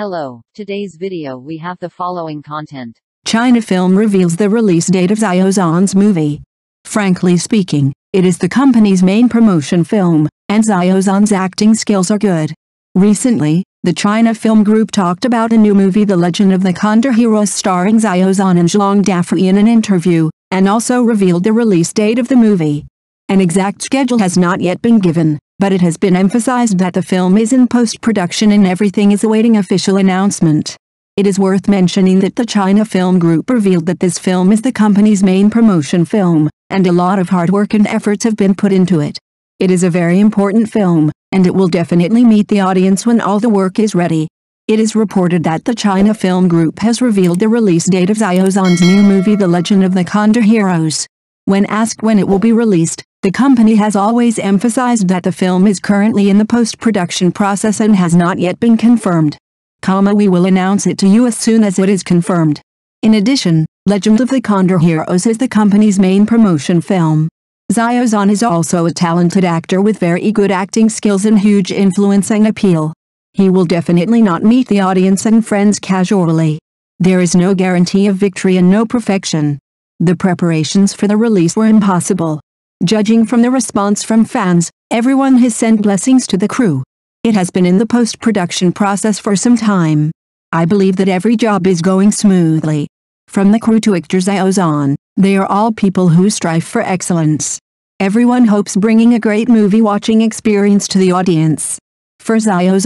Hello, today's video we have the following content. China Film reveals the release date of Xiao Zhan's movie. Frankly speaking, it is the company's main promotion film, and Xiao Zhan's acting skills are good. Recently, the China Film Group talked about a new movie The Legend of the Condor Heroes starring Xiao Zhan and Zhuang Dafei in an interview, and also revealed the release date of the movie. An exact schedule has not yet been given, but it has been emphasized that the film is in post-production and everything is awaiting official announcement. It is worth mentioning that the China Film Group revealed that this film is the company's main promotion film, and a lot of hard work and efforts have been put into it. It is a very important film, and it will definitely meet the audience when all the work is ready. It is reported that the China Film Group has revealed the release date of Xiao Zhan's new movie The Legend of the Condor Heroes. When asked when it will be released, the company has always emphasized that the film is currently in the post-production process and has not yet been confirmed. We will announce it to you as soon as it is confirmed. In addition, Legend of the Condor Heroes is the company's main promotion film. Xiao Zhan is also a talented actor with very good acting skills and huge influence and appeal. He will definitely not meet the audience and friends casually. There is no guarantee of victory and no perfection. The preparations for the release were impossible. Judging from the response from fans, everyone has sent blessings to the crew. It has been in the post-production process for some time. I believe that every job is going smoothly. From the crew to actor Xiao Zhan, they are all people who strive for excellence. Everyone hopes bringing a great movie-watching experience to the audience. For Xiao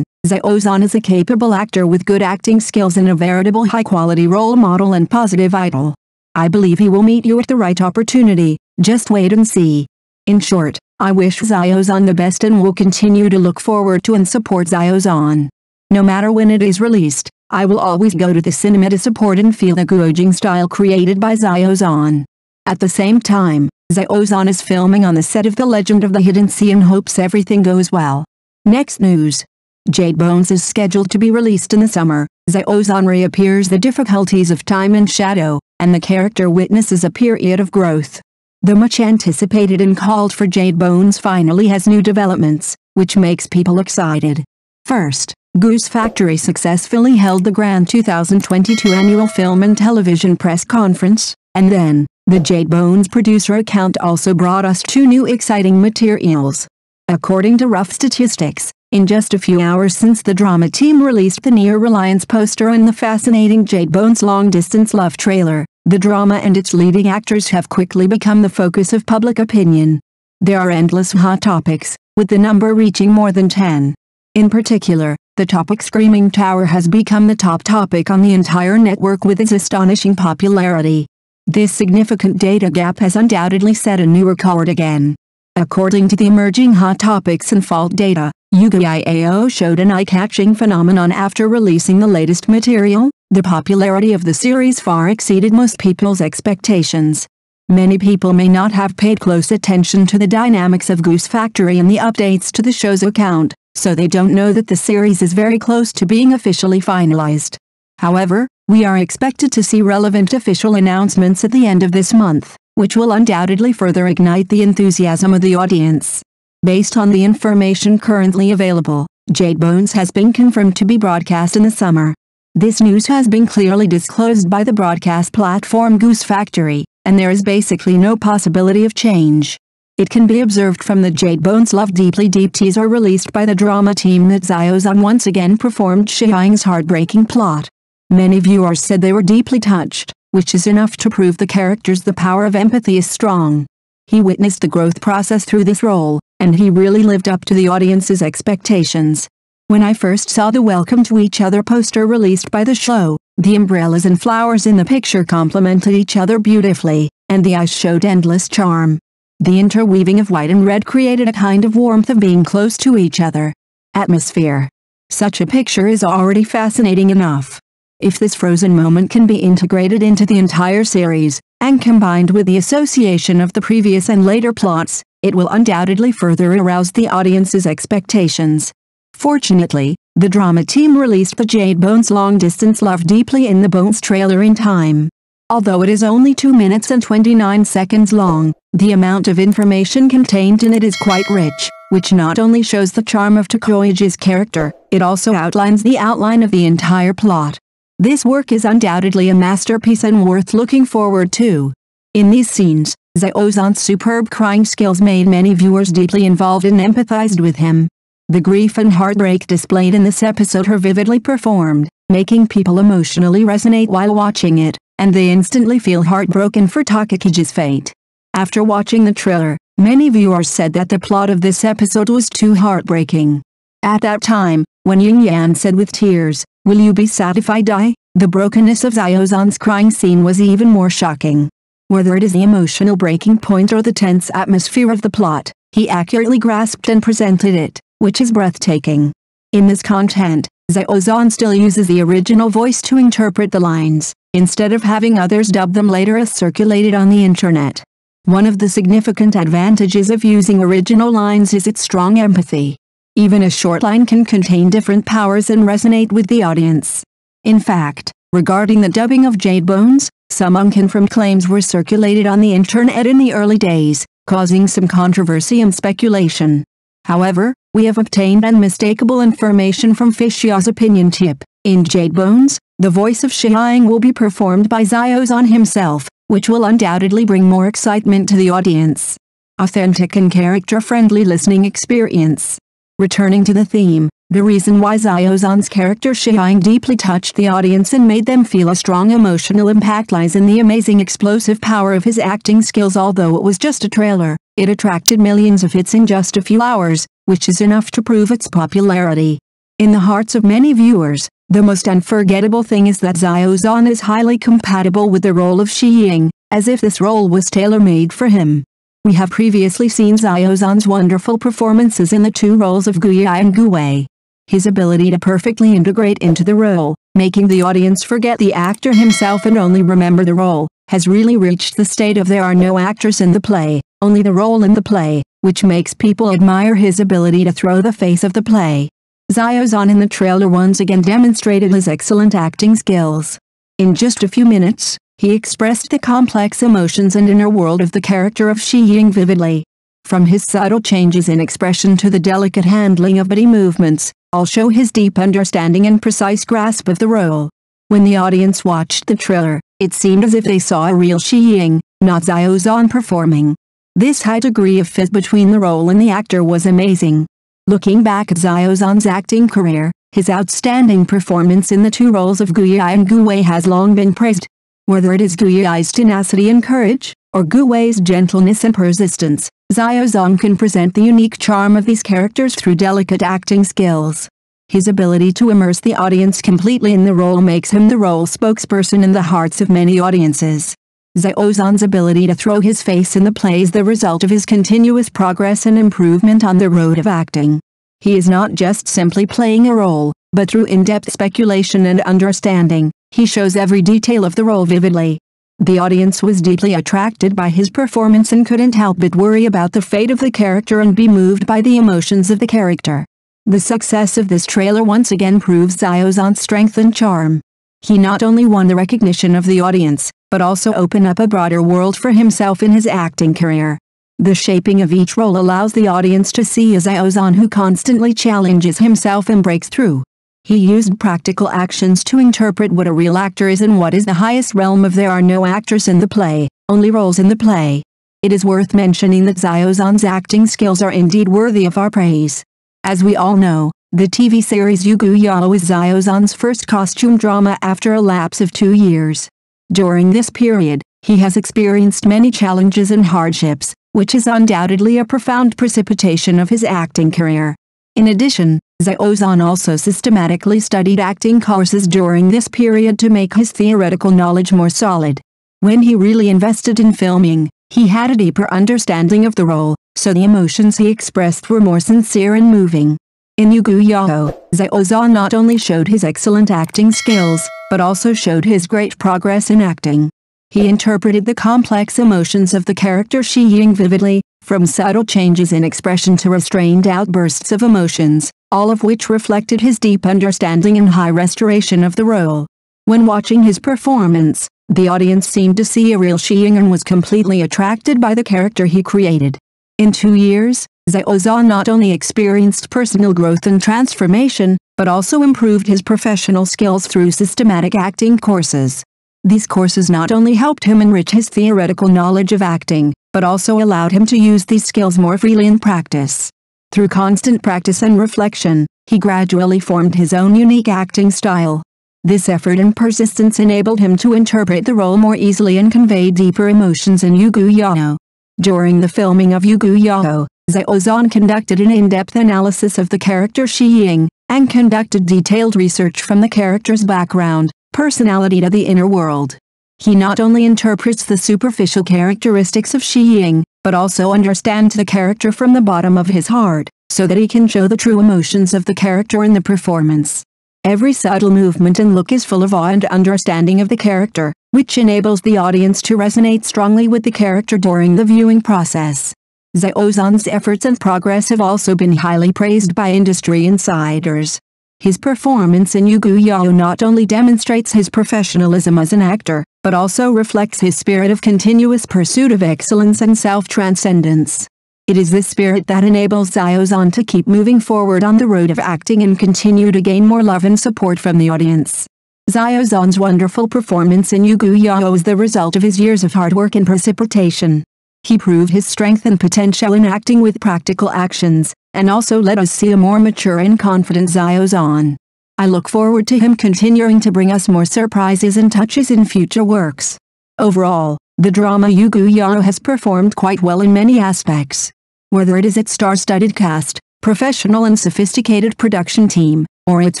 Zhan is a capable actor with good acting skills and a veritable high-quality role model and positive idol. I believe he will meet you at the right opportunity. Just wait and see. In short, I wish Xiao Zhan the best and will continue to look forward to and support Xiao Zhan. No matter when it is released, I will always go to the cinema to support and feel the guojing style created by Xiao Zhan. At the same time, Xiao Zhan is filming on the set of The Legend of the Hidden Sea and hopes everything goes well. Next news. Jade Bones is scheduled to be released in the summer. Xiao Zhan reappears the difficulties of time and shadow, and the character witnesses a period of growth. The much-anticipated and called-for Jade Bones finally has new developments, which makes people excited. First, Goose Factory successfully held the Grand 2022 Annual Film and Television Press Conference, and then, the Jade Bones producer account also brought us two new exciting materials. According to rough statistics, in just a few hours since the drama team released the Near Reliance poster and the fascinating Jade Bones long-distance love trailer, the drama and its leading actors have quickly become the focus of public opinion. There are endless hot topics, with the number reaching more than 10. In particular, the topic Screaming Tower has become the top topic on the entire network with its astonishing popularity. This significant data gap has undoubtedly set a new record again. According to the emerging hot topics and fault data, Yu Gu Yao showed an eye-catching phenomenon after releasing the latest material. The popularity of the series far exceeded most people's expectations. Many people may not have paid close attention to the dynamics of Goose Factory and the updates to the show's account, so they don't know that the series is very close to being officially finalized. However, we are expected to see relevant official announcements at the end of this month, which will undoubtedly further ignite the enthusiasm of the audience. Based on the information currently available, Jade Bones has been confirmed to be broadcast in the summer. This news has been clearly disclosed by the broadcast platform Goose Factory, and there is basically no possibility of change. It can be observed from the Jade Bones Love Deeply Deep teaser released by the drama team that Xiao Zhan once again performed Xiang's heartbreaking plot. Many viewers said they were deeply touched, which is enough to prove the character's the power of empathy is strong. He witnessed the growth process through this role, and he really lived up to the audience's expectations. When I first saw the Welcome to Each Other poster released by the show, the umbrellas and flowers in the picture complemented each other beautifully, and the eyes showed endless charm. The interweaving of white and red created a kind of warmth of being close to each other. Atmosphere. Such a picture is already fascinating enough. If this frozen moment can be integrated into the entire series, and combined with the association of the previous and later plots, it will undoubtedly further arouse the audience's expectations. Fortunately, the drama team released the Jade Bones Long Distance Love Deeply in the Bones trailer in time. Although it is only 2 minutes and 29 seconds long, the amount of information contained in it is quite rich, which not only shows the charm of Takoyaji's character, it also outlines the outline of the entire plot. This work is undoubtedly a masterpiece and worth looking forward to. In these scenes, Xiao Zhan's superb crying skills made many viewers deeply involved and empathized with him. The grief and heartbreak displayed in this episode are vividly performed, making people emotionally resonate while watching it, and they instantly feel heartbroken for Takoyaji's fate. After watching the trailer, many viewers said that the plot of this episode was too heartbreaking. At that time, when Ying Yan said with tears, "Will you be sad if I die?" the brokenness of Xiao Zhan's crying scene was even more shocking. Whether it is the emotional breaking point or the tense atmosphere of the plot, he accurately grasped and presented it, which is breathtaking. In this content, Xiao Zhan still uses the original voice to interpret the lines, instead of having others dub them later as circulated on the internet. One of the significant advantages of using original lines is its strong empathy. Even a short line can contain different powers and resonate with the audience. In fact, regarding the dubbing of Jade Bones, some unconfirmed claims were circulated on the internet in the early days, causing some controversy and speculation. However, we have obtained unmistakable information from Fishia's opinion tip. In Jade Bones, the voice of Xiang will be performed by Xiao Zhan himself, which will undoubtedly bring more excitement to the audience. Authentic and character-friendly listening experience. Returning to the theme, the reason why Xiao Zhan's character Xiang deeply touched the audience and made them feel a strong emotional impact lies in the amazing explosive power of his acting skills. Although it was just a trailer, it attracted millions of hits in just a few hours, which is enough to prove its popularity. In the hearts of many viewers, the most unforgettable thing is that Xiao Zhan is highly compatible with the role of Xiang, as if this role was tailor-made for him. We have previously seen Xiao Zhan's wonderful performances in the two roles of Gu Yao and Gu Wei. His ability to perfectly integrate into the role, making the audience forget the actor himself and only remember the role, has really reached the state of there are no actors in the play, only the role in the play, which makes people admire his ability to throw the face of the play. Xiao Zhan in the trailer once again demonstrated his excellent acting skills. In just a few minutes, he expressed the complex emotions and inner world of the character of Xiang vividly. From his subtle changes in expression to the delicate handling of body movements, all show his deep understanding and precise grasp of the role. When the audience watched the trailer, it seemed as if they saw a real Xiang, not Xiao Zhan performing. This high degree of fit between the role and the actor was amazing. Looking back at Xiao Zhan's acting career, his outstanding performance in the two roles of Gu Yao and Gu Wei has long been praised. Whether it is Gu Yao's tenacity and courage, or Gu Wei's gentleness and persistence, Xiao Zhan can present the unique charm of these characters through delicate acting skills. His ability to immerse the audience completely in the role makes him the role spokesperson in the hearts of many audiences. Xiao Zhan's ability to throw his face in the play is the result of his continuous progress and improvement on the road of acting. He is not just simply playing a role, but through in-depth speculation and understanding, he shows every detail of the role vividly. The audience was deeply attracted by his performance and couldn't help but worry about the fate of the character and be moved by the emotions of the character. The success of this trailer once again proves Xiao Zhan's strength and charm. He not only won the recognition of the audience, but also open up a broader world for himself in his acting career. The shaping of each role allows the audience to see a Xiao Zhan who constantly challenges himself and breaks through. He used practical actions to interpret what a real actor is and what is the highest realm of there are no actors in the play, only roles in the play. It is worth mentioning that Xiao Zhan's acting skills are indeed worthy of our praise. As we all know, the TV series Yu Gu Yao is Xiao Zhan's first costume drama after a lapse of 2 years. During this period, he has experienced many challenges and hardships, which is undoubtedly a profound precipitation of his acting career. In addition, Xiao Zhan also systematically studied acting courses during this period to make his theoretical knowledge more solid. When he really invested in filming, he had a deeper understanding of the role, so the emotions he expressed were more sincere and moving. In Yu Gu Yao, Xiao Zhan not only showed his excellent acting skills, but also showed his great progress in acting. He interpreted the complex emotions of the character Xiang vividly, from subtle changes in expression to restrained outbursts of emotions, all of which reflected his deep understanding and high restoration of the role. When watching his performance, the audience seemed to see a real Xiang and was completely attracted by the character he created. In 2 years, Xiao Zhan not only experienced personal growth and transformation, but also improved his professional skills through systematic acting courses. These courses not only helped him enrich his theoretical knowledge of acting, but also allowed him to use these skills more freely in practice. Through constant practice and reflection, he gradually formed his own unique acting style. This effort and persistence enabled him to interpret the role more easily and convey deeper emotions in Yu Gu Yao. During the filming of Yu Gu Yao, Xiao Zhan conducted an in-depth analysis of the character Shi Ying, and conducted detailed research from the character's background, personality to the inner world. He not only interprets the superficial characteristics of Shi Ying, but also understands the character from the bottom of his heart, so that he can show the true emotions of the character in the performance. Every subtle movement and look is full of awe and understanding of the character, which enables the audience to resonate strongly with the character during the viewing process. Xiao Zhan's efforts and progress have also been highly praised by industry insiders. His performance in Yu Gu Yao not only demonstrates his professionalism as an actor, but also reflects his spirit of continuous pursuit of excellence and self-transcendence. It is this spirit that enables Xiao Zhan to keep moving forward on the road of acting and continue to gain more love and support from the audience. Xiao Zhan's wonderful performance in Yu Gu Yao is the result of his years of hard work and precipitation. He proved his strength and potential in acting with practical actions, and also let us see a more mature and confident Xiao Zhan. I look forward to him continuing to bring us more surprises and touches in future works. Overall, the drama Yu Gu Yao has performed quite well in many aspects. Whether it is its star-studded cast, professional and sophisticated production team, or its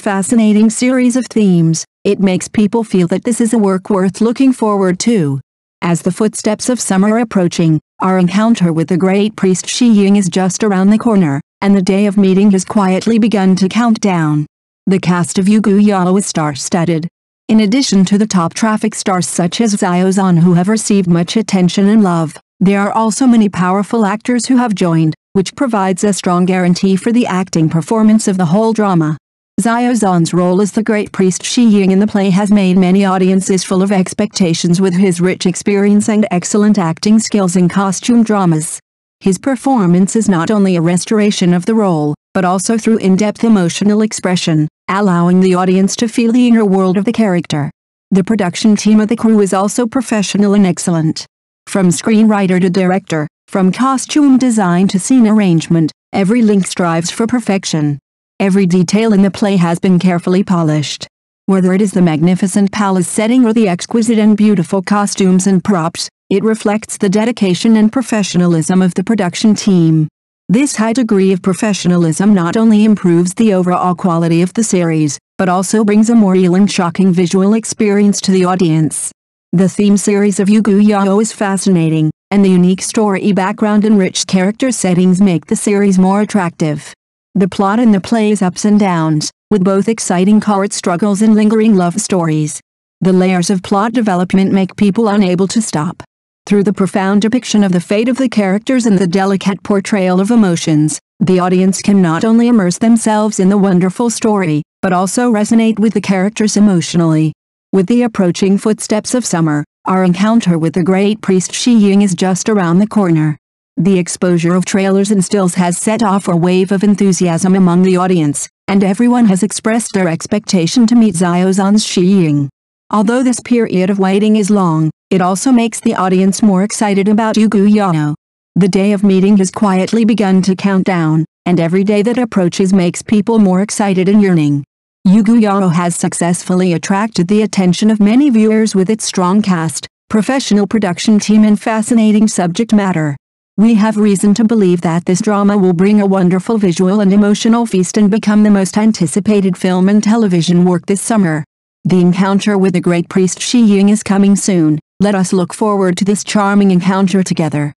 fascinating series of themes, it makes people feel that this is a work worth looking forward to. As the footsteps of summer are approaching, our encounter with the great priest Shi Ying is just around the corner, and the day of meeting has quietly begun to count down. The cast of Yu Gu Yao is star-studded. In addition to the top traffic stars such as Xiao Zhan, who have received much attention and love, there are also many powerful actors who have joined, which provides a strong guarantee for the acting performance of the whole drama. Xiao Zhan's role as the great priest Shi Ying in the play has made many audiences full of expectations with his rich experience and excellent acting skills in costume dramas. His performance is not only a restoration of the role, but also through in-depth emotional expression, allowing the audience to feel the inner world of the character. The production team of the crew is also professional and excellent. From screenwriter to director, from costume design to scene arrangement, every link strives for perfection. Every detail in the play has been carefully polished. Whether it is the magnificent palace setting or the exquisite and beautiful costumes and props, it reflects the dedication and professionalism of the production team. This high degree of professionalism not only improves the overall quality of the series, but also brings a more real and shocking visual experience to the audience. The theme series of Yu Gu Yao is fascinating, and the unique story background and rich character settings make the series more attractive. The plot in the play is ups and downs, with both exciting court struggles and lingering love stories. The layers of plot development make people unable to stop. Through the profound depiction of the fate of the characters and the delicate portrayal of emotions, the audience can not only immerse themselves in the wonderful story, but also resonate with the characters emotionally. With the approaching footsteps of summer, our encounter with the great priest Shi Ying is just around the corner. The exposure of trailers and stills has set off a wave of enthusiasm among the audience, and everyone has expressed their expectation to meet Xiao Zhan's Shi Ying. Although this period of waiting is long, it also makes the audience more excited about Yu Gu Yao. The day of meeting has quietly begun to count down, and every day that approaches makes people more excited and yearning. Yu Gu Yao has successfully attracted the attention of many viewers with its strong cast, professional production team and fascinating subject matter. We have reason to believe that this drama will bring a wonderful visual and emotional feast and become the most anticipated film and television work this summer. The encounter with the great priest Shi Ying is coming soon. Let us look forward to this charming encounter together.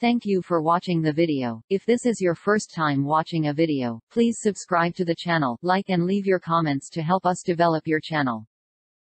Thank you for watching the video. If this is your first time watching a video, please subscribe to the channel, like and leave your comments to help us develop your channel.